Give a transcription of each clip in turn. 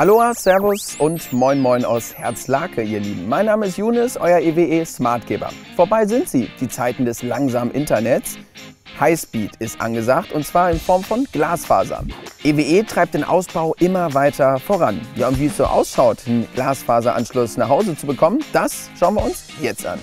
Aloha, Servus und Moin Moin aus Herzlake, ihr Lieben. Mein Name ist Younes, euer EWE Smartgeber. Vorbei sind sie, die Zeiten des langsamen Internets. Highspeed ist angesagt und zwar in Form von Glasfaser. EWE treibt den Ausbau immer weiter voran. Ja, und wie es so ausschaut, einen Glasfaseranschluss nach Hause zu bekommen, das schauen wir uns jetzt an.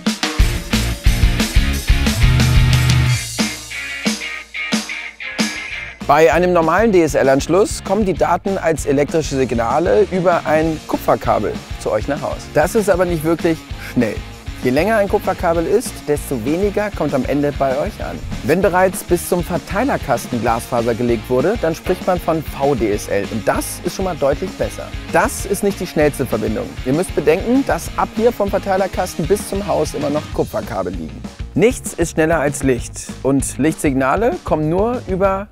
Bei einem normalen DSL-Anschluss kommen die Daten als elektrische Signale über ein Kupferkabel zu euch nach Hause. Das ist aber nicht wirklich schnell. Je länger ein Kupferkabel ist, desto weniger kommt am Ende bei euch an. Wenn bereits bis zum Verteilerkasten Glasfaser gelegt wurde, dann spricht man von VDSL und das ist schon mal deutlich besser. Das ist nicht die schnellste Verbindung. Ihr müsst bedenken, dass ab hier vom Verteilerkasten bis zum Haus immer noch Kupferkabel liegen. Nichts ist schneller als Licht und Lichtsignale kommen nur über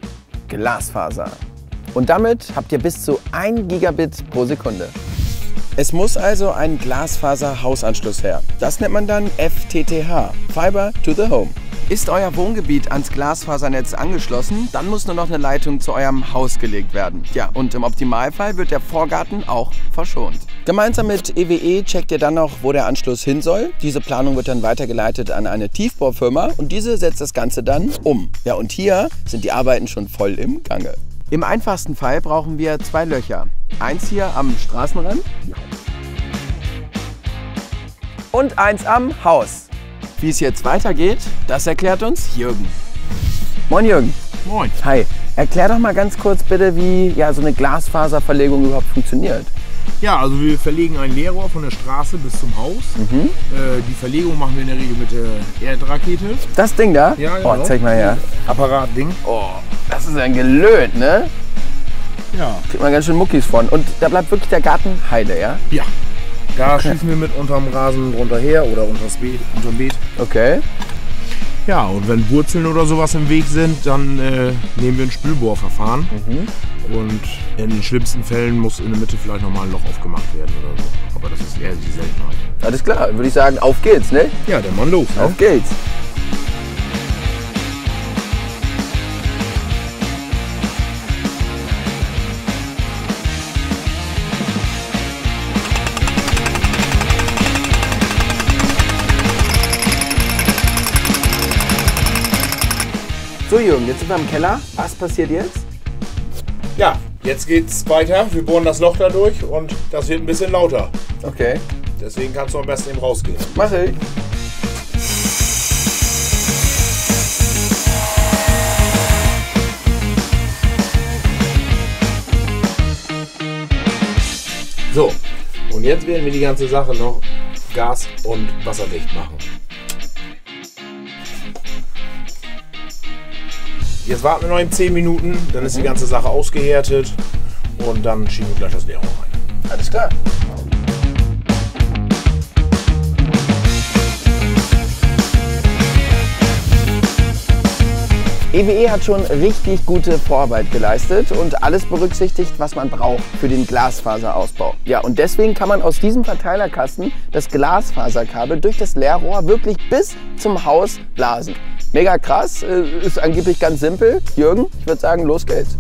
Glasfaser. Und damit habt ihr bis zu 1 Gigabit pro Sekunde. Es muss also ein Glasfaser-Hausanschluss her. Das nennt man dann FTTH, Fiber to the Home. Ist euer Wohngebiet ans Glasfasernetz angeschlossen, dann muss nur noch eine Leitung zu eurem Haus gelegt werden. Ja, und im Optimalfall wird der Vorgarten auch verschont. Gemeinsam mit EWE checkt ihr dann noch, wo der Anschluss hin soll. Diese Planung wird dann weitergeleitet an eine Tiefbohrfirma und diese setzt das Ganze dann um. Ja, und hier sind die Arbeiten schon voll im Gange. Im einfachsten Fall brauchen wir 2 Löcher. Eins hier am Straßenrand und eins am Haus. Wie es jetzt weitergeht, das erklärt uns Jürgen. Moin Jürgen. Moin. Hi. Erklär doch mal ganz kurz bitte, wie so eine Glasfaserverlegung überhaupt funktioniert. Ja, also wir verlegen ein Leerrohr von der Straße bis zum Haus. Mhm. Die Verlegung machen wir in der Regel mit der Erdrakete. Das Ding da? Ja, genau. Oh, zeig mal her. Apparatding. Oh, das ist ein Gelöt, ne? Ja. Kriegt man ganz schön Muckis von. Und da bleibt wirklich der Garten heile, ja? Ja. Da schießen wir mit unterm Rasen drunter her oder unters Beet, unterm Beet. Okay. Ja, und wenn Wurzeln oder sowas im Weg sind, dann nehmen wir ein Spülbohrverfahren. Mhm. Und in den schlimmsten Fällen muss in der Mitte vielleicht nochmal ein Loch aufgemacht werden oder so. Aber das ist eher die Seltenheit. Alles klar, würde ich sagen, auf geht's, ne? Ja, dann mal los. Ne? Auf geht's. So Jürgen, jetzt sind wir im Keller. Was passiert jetzt? Ja, jetzt geht's weiter. Wir bohren das Loch da durch und das wird ein bisschen lauter. Okay. Deswegen kannst du am besten eben rausgehen. Mach ich. So, und jetzt werden wir die ganze Sache noch gas- und wasserdicht machen. Jetzt warten wir noch eben 10 Minuten, dann ist die ganze Sache ausgehärtet und dann schieben wir gleich das Leerrohr rein. Alles klar. EWE hat schon richtig gute Vorarbeit geleistet und alles berücksichtigt, was man braucht für den Glasfaserausbau. Ja, und deswegen kann man aus diesem Verteilerkasten das Glasfaserkabel durch das Leerrohr wirklich bis zum Haus blasen. Mega krass, ist angeblich ganz simpel. Jürgen, ich würde sagen, los geht's.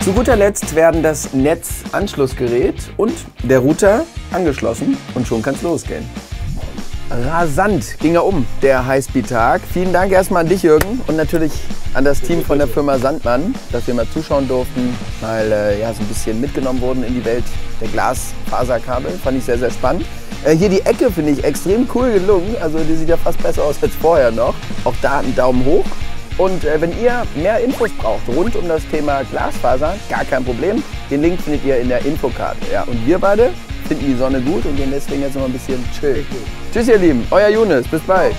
Zu guter Letzt werden das Netzanschlussgerät und der Router angeschlossen und schon kann es losgehen. Rasant ging er um, der Highspeed-Tag. Vielen Dank erstmal an dich, Jürgen, und natürlich an das Team von der Firma Sandmann, dass wir mal zuschauen durften, weil so ein bisschen mitgenommen wurden in die Welt der Glasfaserkabel. Fand ich sehr, sehr spannend. Hier die Ecke finde ich extrem cool gelungen. Also die sieht ja fast besser aus als vorher noch. Auch da einen Daumen hoch. Und wenn ihr mehr Infos braucht rund um das Thema Glasfaser, gar kein Problem. Den Link findet ihr in der Infokarte. Ja. Und wir beide finden die Sonne gut und gehen deswegen jetzt noch ein bisschen chillen. Tschüss ihr Lieben, euer Younes, bis bald.